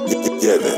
Yeah, man.